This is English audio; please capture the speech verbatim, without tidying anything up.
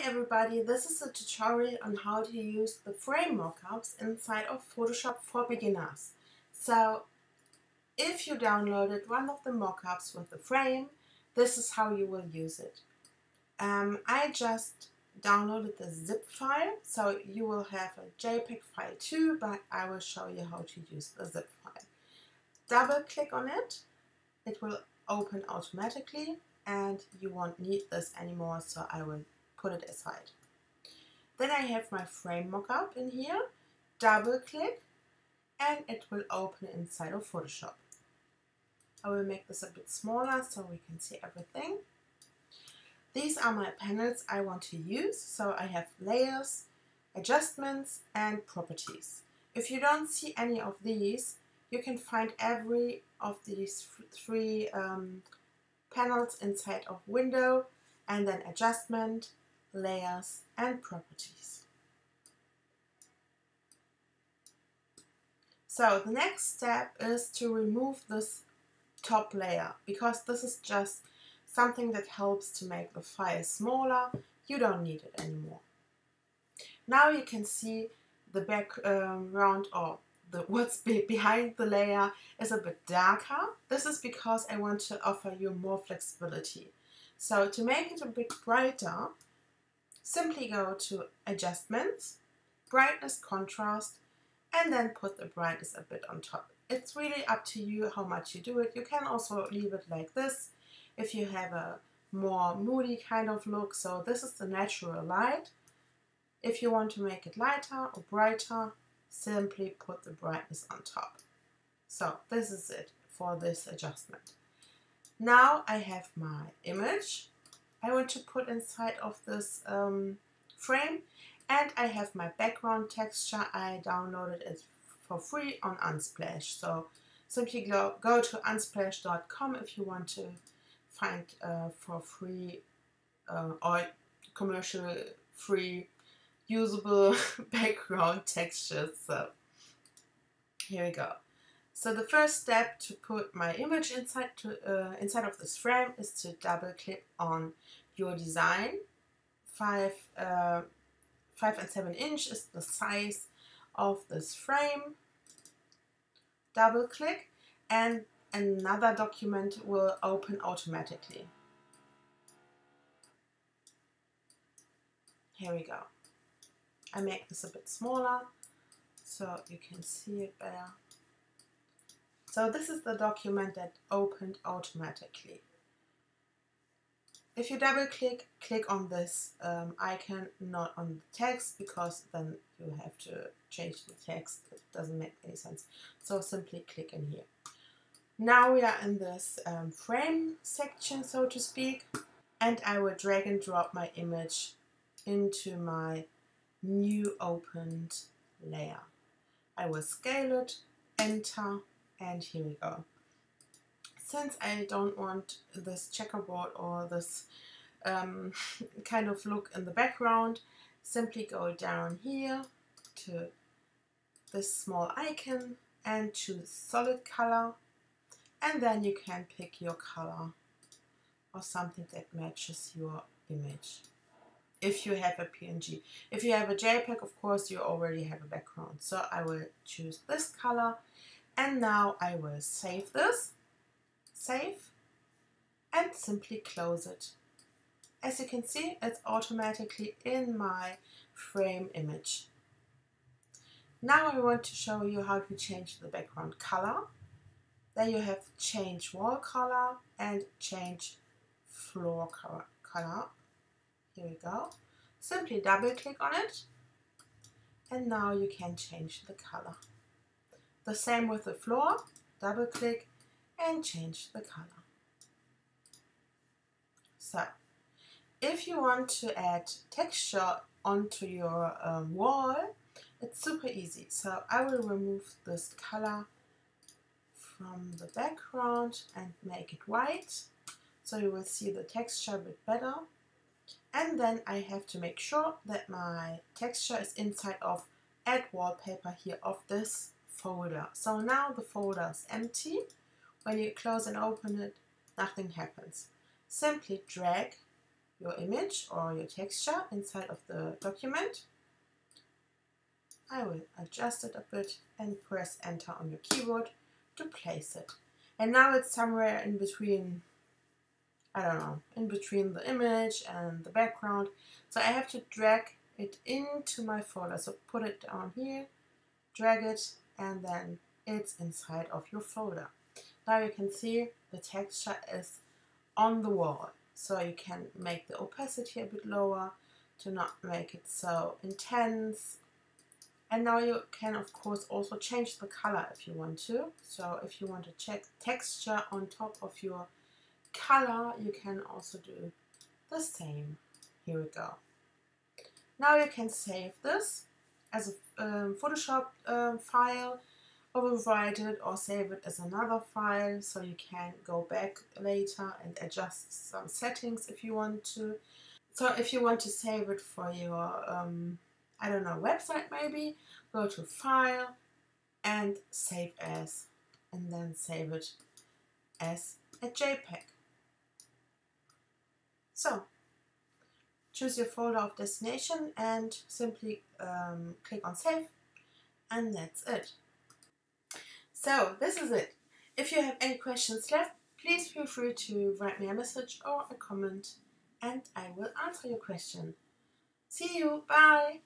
Hi everybody, this is a tutorial on how to use the frame mockups inside of Photoshop for beginners. So if you downloaded one of the mockups with the frame, this is how you will use it. Um, I just downloaded the zip file, so you will have a JPEG file too, but I will show you how to use the zip file. Double click on it, it will open automatically and you won't need this anymore, so I will put it aside. Then I have my frame mockup in here, double click, and it will open inside of Photoshop. I will make this a bit smaller so we can see everything. These are my panels I want to use, so I have layers, adjustments, and properties. If you don't see any of these, you can find every of these three um, panels inside of Window, and then Adjustment, Layers, and Properties. So the next step is to remove this top layer, because this is just something that helps to make the file smaller. You don't need it anymore. Now you can see the background or the, what's be behind the layer is a bit darker. This is because I want to offer you more flexibility. So to make it a bit brighter, simply go to Adjustments, Brightness, Contrast, and then put the brightness a bit on top. It's really up to you how much you do it. You can also leave it like this if you have a more moody kind of look. So this is the natural light. If you want to make it lighter or brighter, simply put the brightness on top. So this is it for this adjustment. Now I have my image I want to put inside of this um, frame, and I have my background texture. I downloaded it for free on Unsplash. So simply go, go to unsplash dot com if you want to find uh, for free uh, or commercial free usable background textures. So here we go. So the first step to put my image inside, to, uh, inside of this frame is to double click on your design. Five, uh, five and seven inch is the size of this frame. Double click and another document will open automatically. Here we go. I make this a bit smaller so you can see it better. So this is the document that opened automatically. If you double click, click on this um, icon, not on the text, because then you have to change the text. It doesn't make any sense. So simply click in here. Now we are in this um, frame section, so to speak, and I will drag and drop my image into my new opened layer. I will scale it, enter, and here we go. Since I don't want this checkerboard or this um, kind of look in the background, simply go down here to this small icon and choose solid color, and then you can pick your color or something that matches your image. If you have a P N G. If you have a JPEG, of course, you already have a background. So I will choose this color. And now I will save this, save, and simply close it. As you can see, it's automatically in my frame image. Now I want to show you how to change the background color. There you have change wall color and change floor color. Here we go. Simply double click on it, and now you can change the color. The same with the floor, double click and change the color. So, if you want to add texture onto your um, wall, it's super easy. So I will remove this color from the background and make it white, so you will see the texture a bit better. And then I have to make sure that my texture is inside of Add Wallpaper here of this folder. So now the folder is empty. When you close and open it, nothing happens. Simply drag your image or your texture inside of the document. I will adjust it a bit and press enter on your keyboard to place it. And now it's somewhere in between, I don't know, in between the image and the background. So I have to drag it into my folder. So put it down here, drag it, and then it's inside of your folder. Now you can see the texture is on the wall. So you can make the opacity a bit lower to not make it so intense. And now you can of course also change the color if you want to. So if you want to check texture on top of your color, you can also do the same. Here we go. Now you can save this as a um, Photoshop um, file, overwrite it or save it as another file, so you can go back later and adjust some settings if you want to. So if you want to save it for your um, I don't know, website maybe, go to File and Save As, and then save it as a JPEG. So, choose your folder of destination and simply um, click on Save, and that's it. So, this is it. If you have any questions left, please feel free to write me a message or a comment, and I will answer your question. See you, bye!